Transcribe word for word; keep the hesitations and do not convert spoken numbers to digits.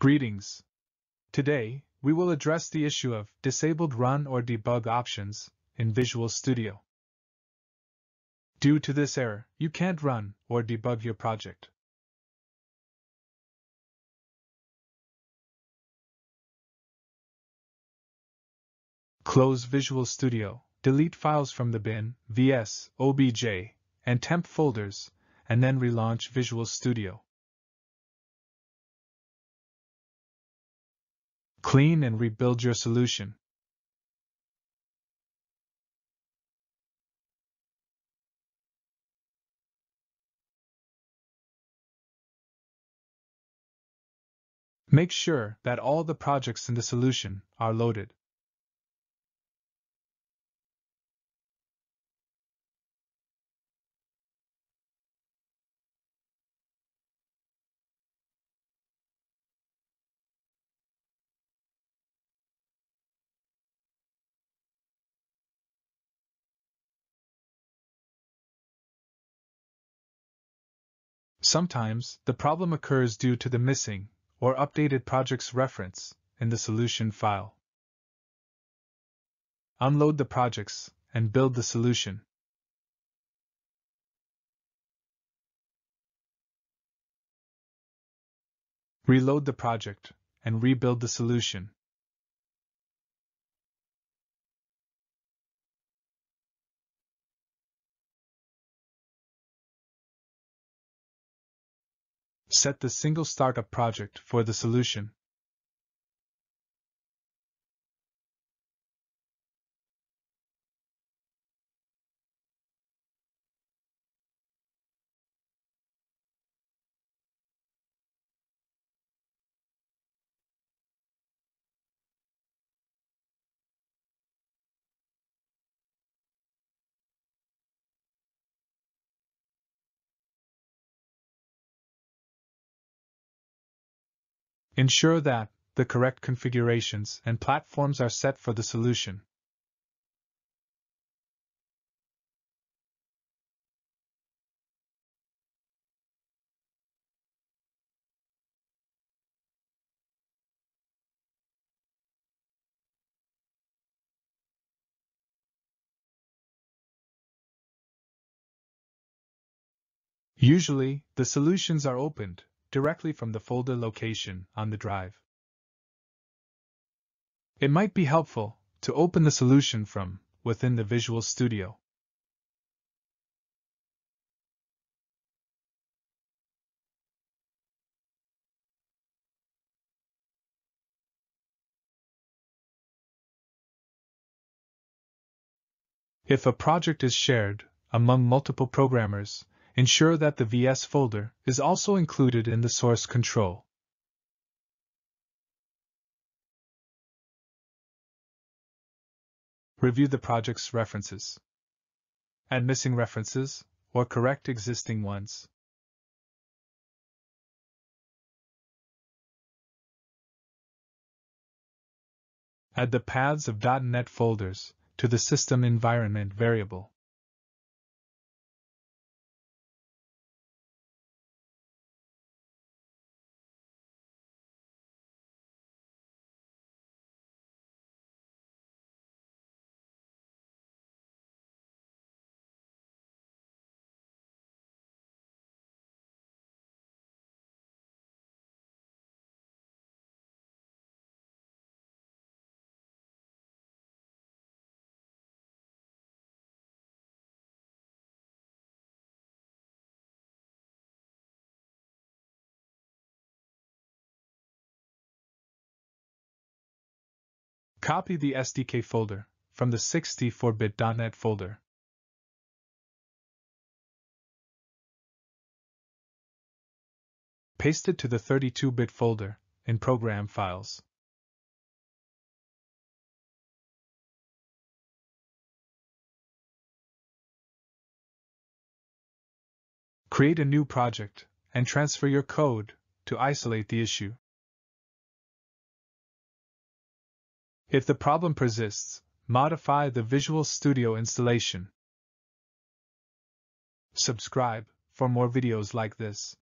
Greetings. Today, we will address the issue of disabled run or debug options in Visual Studio. Due to this error, you can't run or debug your project. Close Visual Studio, delete files from the bin, vs, obj, and temp folders, and then relaunch Visual Studio. Clean and rebuild your solution. Make sure that all the projects in the solution are loaded. Sometimes, the problem occurs due to the missing or updated project's reference in the solution file. Unload the projects and build the solution. Reload the project and rebuild the solution. Set the single startup project for the solution. Ensure that the correct configurations and platforms are set for the solution. Usually, the solutions are opened directly from the folder location on the drive. It might be helpful to open the solution from within the Visual Studio. If a project is shared among multiple programmers, ensure that the V S folder is also included in the source control. Review the project's references. Add missing references or correct existing ones. Add the paths of dot net folders to the system environment variable. Copy the S D K folder from the sixty-four bit dot net folder. Paste it to the thirty-two bit folder in Program Files. Create a new project and transfer your code to isolate the issue. If the problem persists, modify the Visual Studio installation. Subscribe for more videos like this.